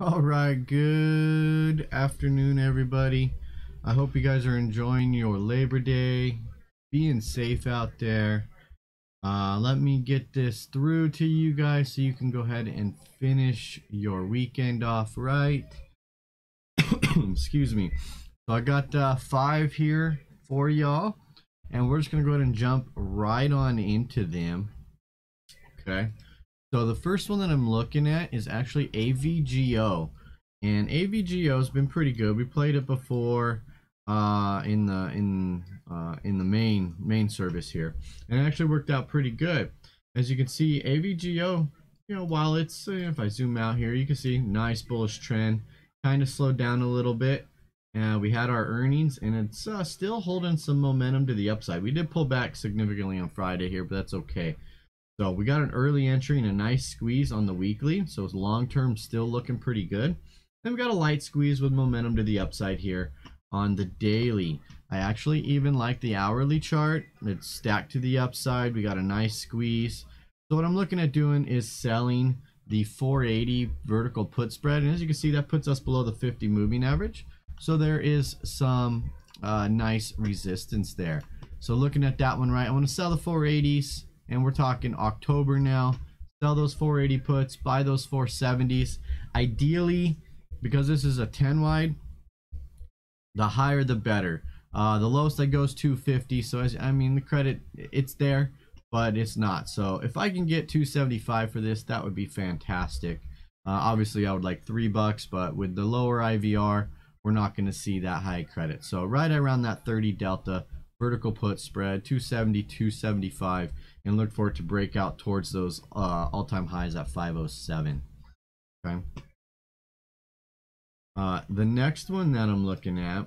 All right, good afternoon, everybody. I hope you guys are enjoying your Labor Day, being safe out there. Let me get this through to you guys so you can go ahead and finish your weekend off right. Excuse me. So I got 5 here for y'all, and we're just going to go ahead and jump right on into them. Okay. So the first one that I'm looking at is actually AVGO, and AVGO has been pretty good. We played it before in the main service here, and it actually worked out pretty good. As you can see, AVGO, you know, while it's, if I zoom out here, you can see nice bullish trend, kind of slowed down a little bit. We had our earnings, and it's still holding some momentum to the upside. We did pull back significantly on Friday here, but that's okay. So we got an early entry and a nice squeeze on the weekly. So it's long term still looking pretty good. Then we got a light squeeze with momentum to the upside here on the daily. I actually even like the hourly chart. It's stacked to the upside. We got a nice squeeze. So what I'm looking at doing is selling the 480 vertical put spread. And as you can see, that puts us below the 50 moving average. So there is some nice resistance there. So looking at that one, right, I want to sell the 480s. And we're talking October now. Sell those 480 puts, buy those 470s. Ideally, because this is a 10 wide, the higher the better. The lowest that goes 250. So as I mean, the credit, it's there, but it's not. So if I can get 275 for this, that would be fantastic. Obviously, I would like $3, but with the lower IVR, we're not going to see that high credit. So right around that 30 delta vertical put spread, 270, 275. And look for it to break out towards those all-time highs at 507. Okay. The next one that I'm looking at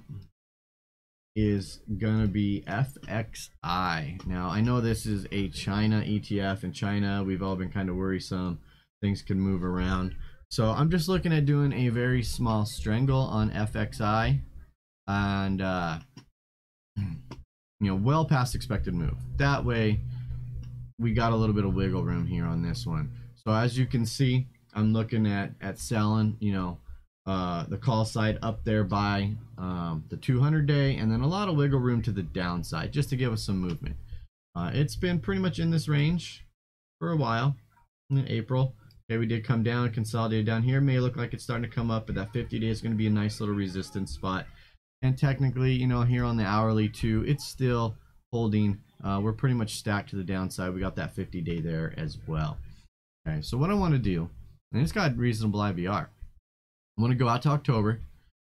is gonna be FXI. Now I know this is a China ETF, and China, we've all been kind of worrisome. Things can move around. So I'm just looking at doing a very small strangle on FXI, and you know, well past expected move. That way, we got a little bit of wiggle room here on this one. So as you can see, I'm looking at selling, you know, the call side up there by the 200 day, and then a lot of wiggle room to the downside just to give us some movement. It's been pretty much in this range for a while. In April, okay, we did come down and consolidate down here. May look like it's starting to come up, but that 50 day is going to be a nice little resistance spot. And technically, you know, here on the hourly too, it's still holding. We're pretty much stacked to the downside. We got that 50 day there as well. Okay, so what I want to do, and it's got reasonable IVR, I want to go out to October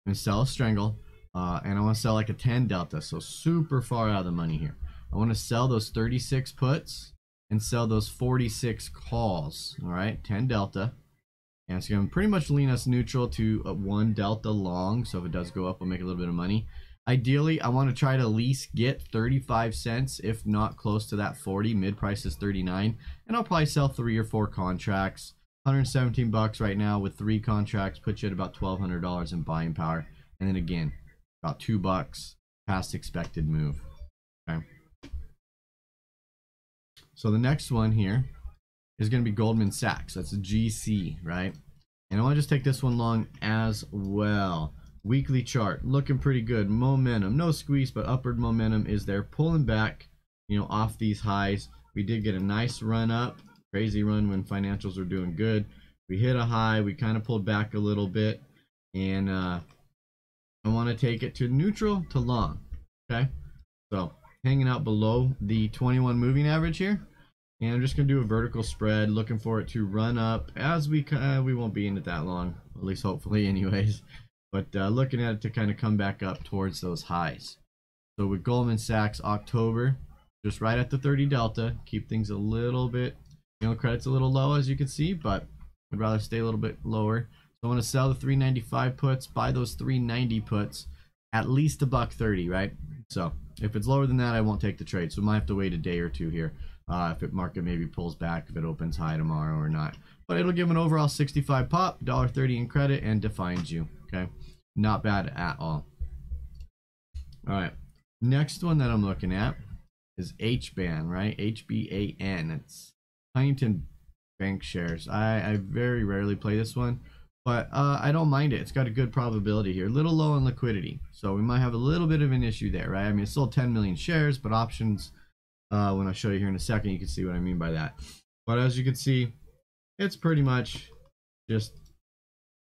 and sell a strangle, and I want to sell like a 10 delta, so super far out of the money here. I want to sell those 36 puts and sell those 46 calls. All right, 10 delta, and it's going to pretty much lean us neutral to a 1 delta long. So if it does go up, we'll make a little bit of money. Ideally, I want to try to at least get 35 cents, if not close to that 40. Mid price is 39, and I'll probably sell 3 or 4 contracts. 117 bucks right now with 3 contracts, put you at about $1,200 in buying power. And then again, about $2 past expected move. Okay. So the next one here is going to be Goldman Sachs. That's a GC, right? And I want to just take this one long as well. Weekly chart looking pretty good. Momentum, no squeeze, but upward momentum is there, pulling back, you know, off these highs. We did get a nice run up, crazy run when financials were doing good. We hit a high, we kind of pulled back a little bit, and I want to take it to neutral to long. Okay, so hanging out below the 21 moving average here, and I'm just gonna do a vertical spread, looking for it to run up as we won't be in it that long, at least hopefully anyways. But looking at it to kind of come back up towards those highs. So with Goldman Sachs, October, just right at the 30 delta, keep things a little bit, you know, credit's a little low as you can see, but I'd rather stay a little bit lower. So I want to sell the 395 puts, buy those 390 puts, at least $1.30, right? So if it's lower than that, I won't take the trade. So we might have to wait a day or two here. If the market maybe pulls back, if it opens high tomorrow or not. But it'll give an overall 65 pop, $1.30 in credit, and defines you. Okay, not bad at all. All right, next one that I'm looking at is HBAN, right? HBAN. It's Huntington Bank Shares. I very rarely play this one. But I don't mind it. It's got a good probability here. A little low on liquidity, so we might have a little bit of an issue there, right? I mean, it's still 10 million shares, but options, when I show you here in a second, you can see what I mean by that. But as you can see, it's pretty much just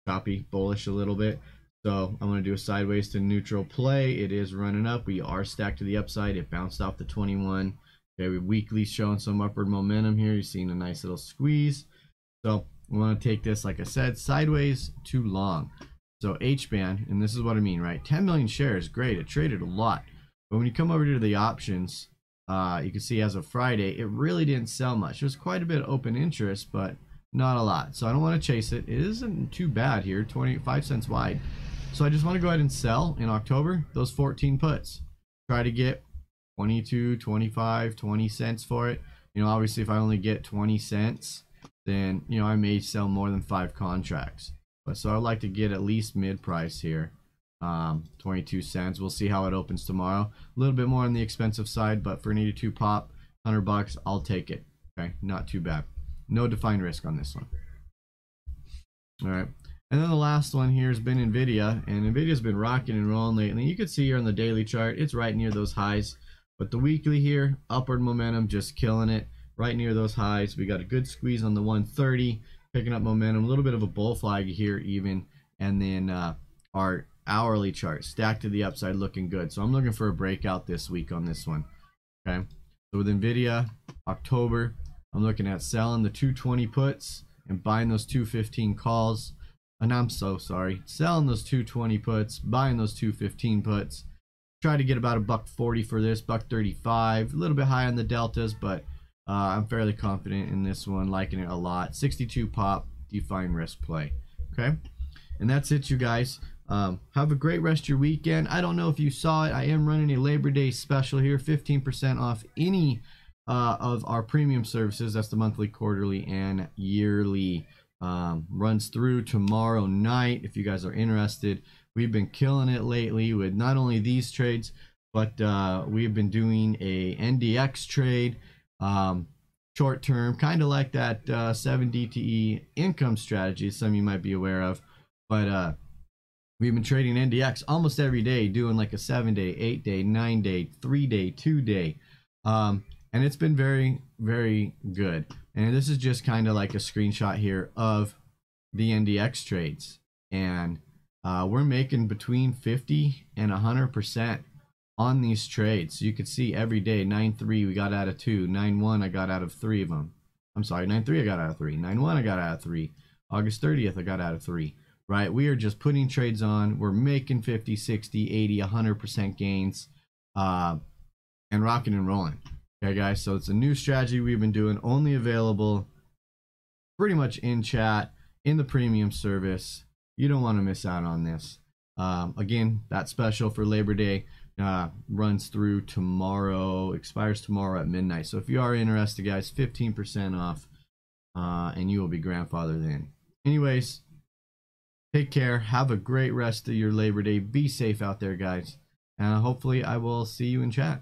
choppy, bullish a little bit. So I'm going to do a sideways to neutral play. It is running up. We are stacked to the upside. It bounced off the 21. Okay, we weekly showing some upward momentum here. You're seeing a nice little squeeze. So we want to take this, like I said, sideways to long. So HBAN, and this is what I mean, right? 10 million shares, great. It traded a lot. But when you come over to the options, you can see as of Friday, it really didn't sell much. There's quite a bit of open interest, but not a lot. So I don't want to chase it. It isn't too bad here, 25 cents wide. So I just want to go ahead and sell in October those 14 puts. Try to get 22, 25, 20 cents for it. You know, obviously if I only get 20 cents, then, you know, I may sell more than 5 contracts. But so I'd like to get at least mid price here, 22 cents. We'll see how it opens tomorrow. A little bit more on the expensive side, but for an 82 pop, 100 bucks, I'll take it. Okay, not too bad. No defined risk on this one. All right. And then the last one here has been NVIDIA, and NVIDIA's been rocking and rolling lately. You can see here on the daily chart, it's right near those highs. But the weekly here, upward momentum, just killing it. Right near those highs, we got a good squeeze on the 130, picking up momentum, a little bit of a bull flag here even, and then our hourly chart stacked to the upside, looking good. So I'm looking for a breakout this week on this one. Okay, so with NVIDIA, October, I'm looking at selling the 220 puts and buying those 215 calls. And I'm so sorry, selling those 220 puts, buying those 215 puts. Try to get about $1.40 for this, $1.35, a little bit high on the deltas, but I'm fairly confident in this one, liking it a lot. 62 pop, defined risk play. Okay, and that's it, you guys. Have a great rest of your weekend. I don't know if you saw it, I am running a Labor Day special here, 15% off any of our premium services. That's the monthly, quarterly, and yearly. Runs through tomorrow night. If you guys are interested, we've been killing it lately with not only these trades, but we've been doing a NDX trade. Short term, kind of like that 7 DTE income strategy, some of you might be aware of, but we've been trading NDX almost every day, doing like a 7-day, 8-day, 9-day, 3-day, 2-day, and it's been very, very good. And this is just kind of like a screenshot here of the NDX trades, and we're making between 50 and 100% on these trades. You can see every day, 9.3 we got out of 2, 9.1 I got out of 3 of them. I'm sorry, 9.3 I got out of 3, 9.1 I got out of 3, August 30th I got out of 3, right? We are just putting trades on, we're making 50, 60, 80, 100% gains, and rocking and rolling. Okay guys, so it's a new strategy we've been doing, only available pretty much in chat, in the premium service. You don't want to miss out on this. Again, that special for Labor Day runs through tomorrow, expires tomorrow at midnight. So if you are interested, guys, 15% off, and you will be grandfathered in. Anyways, take care, have a great rest of your Labor Day, be safe out there guys, and hopefully I will see you in chat.